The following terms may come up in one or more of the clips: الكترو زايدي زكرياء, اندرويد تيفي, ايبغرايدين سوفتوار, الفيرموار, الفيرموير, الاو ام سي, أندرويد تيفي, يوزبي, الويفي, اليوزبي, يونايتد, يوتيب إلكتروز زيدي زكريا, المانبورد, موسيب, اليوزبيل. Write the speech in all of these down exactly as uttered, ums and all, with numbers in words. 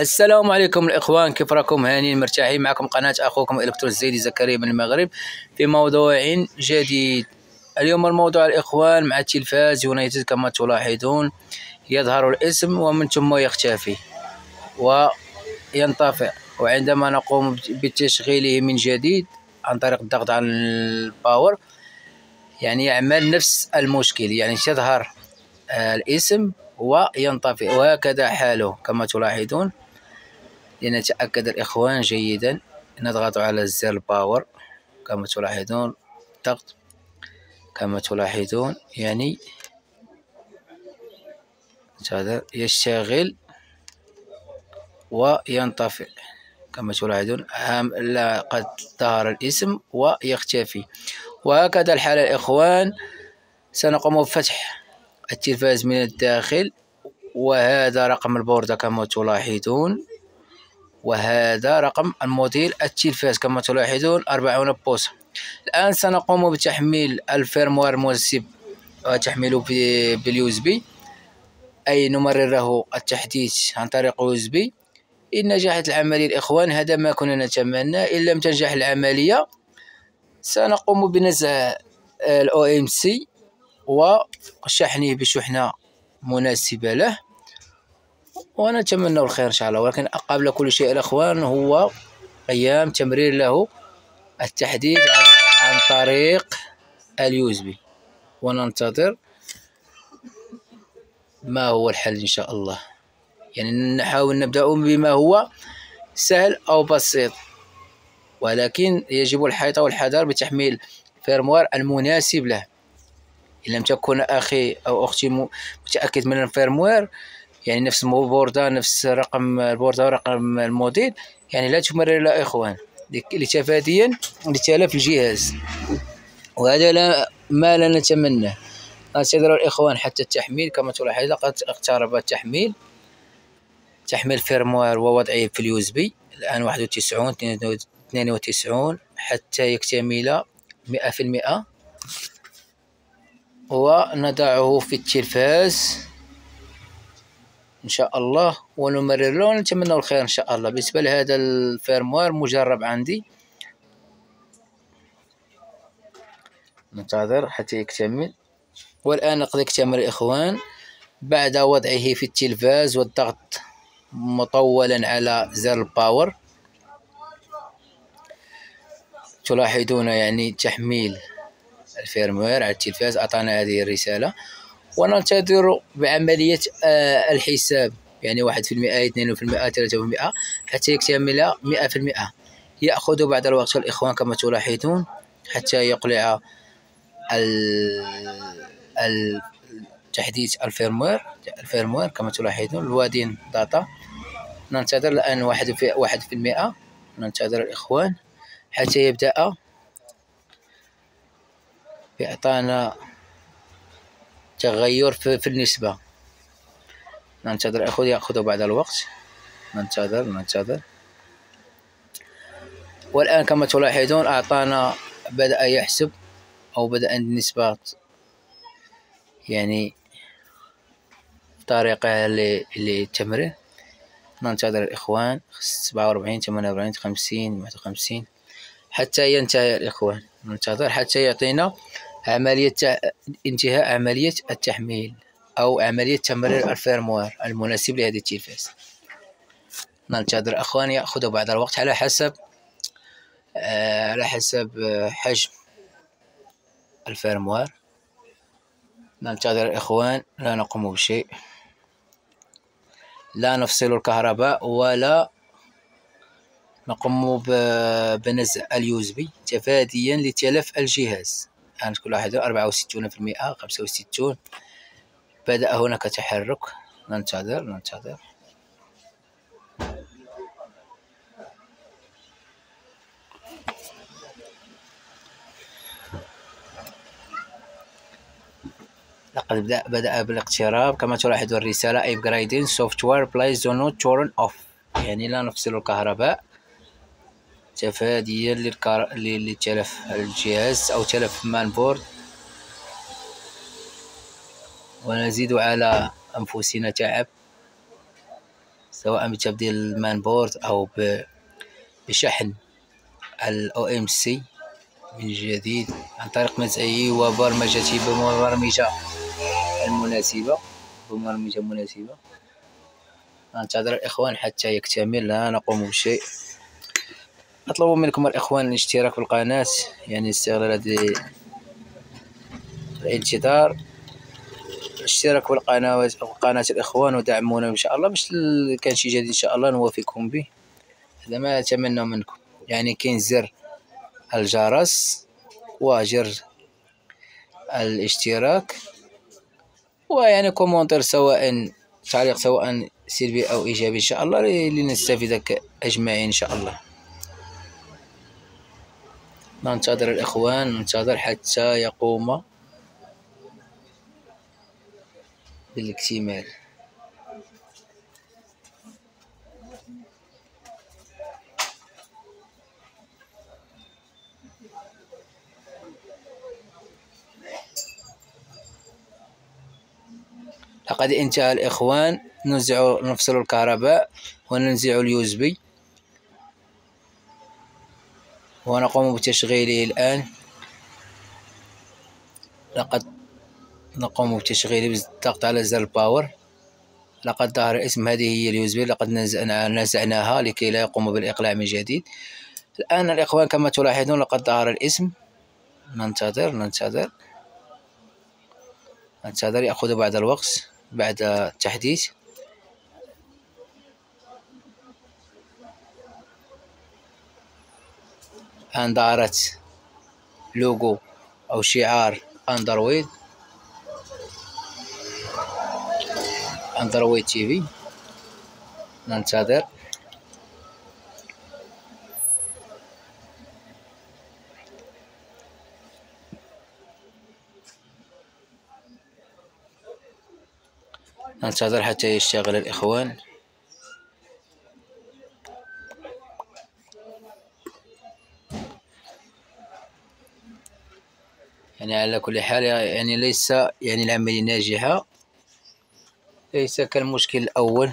السلام عليكم الاخوان، كيف راكم؟ هانيين مرتاحين. معكم قناه اخوكم الكترو زيدي زكريا من المغرب في موضوع جديد. اليوم الموضوع الاخوان مع التلفاز يونايتد، كما تلاحظون يظهر الاسم ومن ثم يختفي وينطفئ، وعندما نقوم بتشغيله من جديد عن طريق الضغط على الباور يعني يعمل نفس المشكل، يعني تظهر الاسم وينطفئ، وهكذا حاله كما تلاحظون. لنتأكد الإخوان جيدا، نضغط على زر الباور كما تلاحظون، ضغط كما تلاحظون يعني يشتغل وينطفئ كما تلاحظون. لا، قد ظهر الاسم ويختفي، وهكذا الحالة الإخوان. سنقوم بفتح التلفاز من الداخل، وهذا رقم البوردة كما تلاحظون، وهذا رقم الموديل التلفاز كما تلاحظون أربعين بوصة. الآن سنقوم بتحميل الفيرموار موسيب وتحميله باليوزبي، أي نمرره التحديث عن طريق يوزبي. إن نجحت العملية الإخوان، هذا ما كنا نتمنى. إن لم تنجح العملية سنقوم بنزع الاو ام سي وشحنه بشحنة مناسبة له، ونتمنى الخير إن شاء الله. ولكن قبل كل شيء الأخوان هو قيام تمرير له التحديث عن طريق اليوزبي، وننتظر ما هو الحل إن شاء الله. يعني نحاول نبدأ بما هو سهل أو بسيط، ولكن يجب الحيطة والحذر بتحميل الفيرموار المناسب له. إن لم تكن أخي أو أختي متأكد من الفيرموير، يعني نفس البوردة، نفس رقم البوردة ورقم الموديل، يعني لا تمرر لا إخوان، لتفاديا لتلف الجهاز، وهذا لا ما لا نتمنى. ننتظر الإخوان حتى التحميل. كما تلاحظ قد اقترب التحميل، تحميل الفيرموير ووضعه في اليوزبي الآن واحد وتسعين اثنين وتسعين حتى يكتمل مئة بالمئة، ونضعه في التلفاز ان شاء الله، ونمرر له ونتمنى الخير ان شاء الله. بالنسبه لهذا الفيرموار مجرب عندي، ننتظر حتى يكتمل، والان قد اكتمل الاخوان بعد وضعه في التلفاز والضغط مطولا على زر الباور. تلاحظون يعني تحميل الفيرموير على التلفاز، أعطانا هذه الرسالة، وننتظر بعملية الحساب يعني واحد في المئة، اثنين في المئة، ثلاثة في المئة حتى يكتمل مئة في المئة. يأخذ بعض الوقت الإخوان كما تلاحظون حتى يقلع تحديث الفيرموير الفيرموير كما تلاحظون الوادين داتا. ننتظر الآن واحد في واحد في المئة، ننتظر الإخوان حتى يبدأ بإعطانا تغير في, في النسبة. ننتظر الأخوة يأخذوا بعض الوقت، ننتظر ننتظر والآن كما تلاحظون أعطانا بدأ يحسب، أو بدأ النسبة يعني طريقة للتمرين. ننتظر الإخوان سبعة وأربعين، ثمانية وأربعين، خمسين، واحد وخمسين حتى ينتهي الإخوان. ننتظر حتى يعطينا عملية انتهاء عملية التحميل أو عملية تمرير الفيرموار المناسب لهذا التلفاز. ننتظر أخوان يأخذوا بعض الوقت على حسب آه على حسب حجم الفيرموار. ننتظر الإخوان، لا نقوم بشيء، لا نفصل الكهرباء ولا نقوم بنزع اليوزبي تفاديا لتلف الجهاز. الآن تلاحظون أربعة وستون في المئة، خمسة وستون، بدأ هناك تحرك. ننتظر ننتظر لقد بدأ بدأ بالاقتراب كما تلاحظون الرسالة ايبغرايدين سوفتوار بلايز نوت تورن اوف، يعني لا نفصل الكهرباء تفاديا للكار... لتلف الجهاز أو تلف المانبورد، ونزيد على أنفسنا تعب. سواء بتبديل المانبورد أو بشحن الاو ام سي من جديد عن طريق مزعيه وبرمجته بمبرمجة المناسبة بمبرمجة مناسبة. ننتظر الإخوان حتى يكتمل، لا نقوم بشيء. أطلب منكم الإخوان الاشتراك في القناة، يعني استغلال هذه الانتظار، الاشتراك في القناة قناة الإخوان ودعمونا إن شاء الله باش كان شي جديد إن شاء الله نوافيكم به. هذا ما أتمنى منكم، يعني كاين زر الجرس وجر الاشتراك، ويعني كومونتر سواء تعليق سواء سلبي أو إيجابي إن شاء الله لنستفيد أجمعين إن شاء الله. ننتظر الإخوان، ننتظر حتى يقوم بالاكتمال. لقد انتهى الإخوان. ننزع نفصل الكهرباء وننزع اليوزبي ونقوم بتشغيله الآن. لقد نقوم بتشغيله بالضغط على زر الباور. لقد ظهر اسم، هذه هي اليوزبيل، لقد نزعناها لكي لا يقوم بالإقلاع من جديد. الآن الإخوان كما تلاحظون لقد ظهر الاسم. ننتظر ننتظر ننتظر يأخذ بعض الوقت بعد التحديث. الآن ظهرت لوجو أو شعار اندرويد اندرويد تيفي. ننتظر ننتظر حتى يشتغل الإخوان. يعني على كل حال يعني ليس يعني العملية ناجحة، ليس كالمشكل الأول.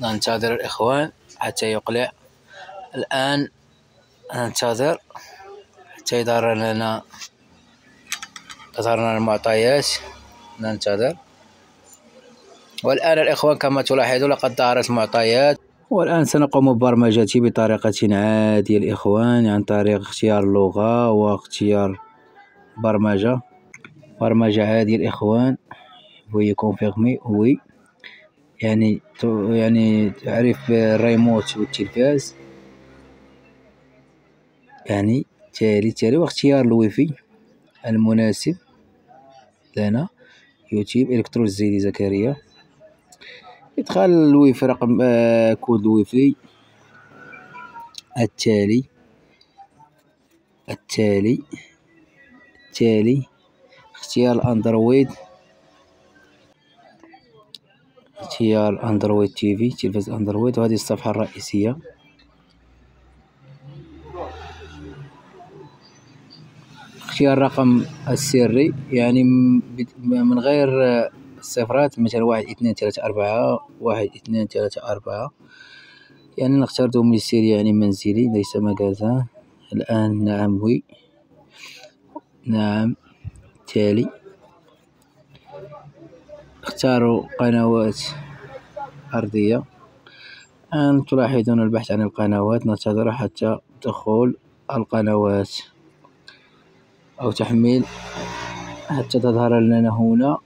ننتظر الإخوان حتى يقلع. الآن ننتظر حتى يظهر لنا تظهر لنا المعطيات. ننتظر، والآن الإخوان كما تلاحظون لقد ظهرت المعطيات. والآن سنقوم ببرمجته بطريقة عادية الإخوان، عن طريق اختيار لغة واختيار برمجة برمجة عادية الإخوان. وي كونفيرمي وي يعني يعني تعرف الريموت والتلفاز، يعني تالي تالي واختيار الويفي المناسب لنا يوتيب إلكتروز زيدي زكريا. إدخال الويفي رقم آه كود الويفي التالي التالي التالي اختيار الأندرويد اختيار الأندرويد تيفي تلفاز أندرويد، وهذه الصفحة الرئيسية. اختيار الرقم السري يعني من غير آه الصفرات، مثلا واحد اثنين ثلاثة أربعة واحد اثنين ثلاثة أربعة، يعني نختار دومي سيري يعني منزلي ليس مجازا. الآن نعم وي نعم تالي اختاروا قنوات أرضية. الآن تلاحظون البحث عن القنوات، ننتظر حتى دخول القنوات أو تحميل حتى تظهر لنا هنا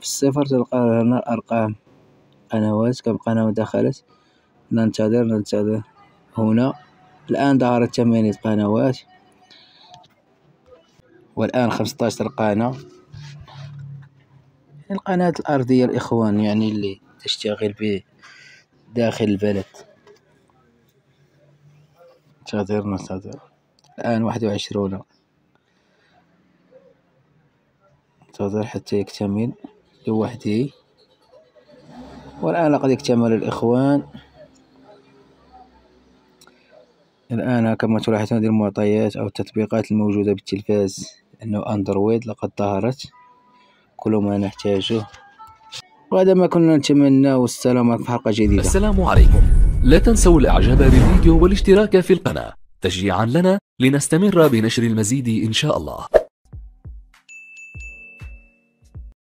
بالصفر. تلقى لنا الأرقام قنوات، كم قناة دخلت. ننتظر ننتظر هنا. الآن ظهرت ثمانية قنوات، والآن خمسة عشر قناة. القناة الأرضية الإخوان يعني اللي تشتغل به داخل البلد. ننتظر ننتظر الآن واحد وعشرين. ننتظر حتى يكتمل لوحده، والآن لقد اكتمل الإخوان. الآن كما تلاحظون هذه المعطيات أو التطبيقات الموجودة بالتلفاز أنه أندرويد لقد ظهرت كل ما نحتاجه. وهذا ما كنا نتمناه، والسلام عليكم في حلقة جديدة. السلام عليكم، لا تنسوا الاعجاب بالفيديو والاشتراك في القناة تشجيعا لنا لنستمر بنشر المزيد إن شاء الله.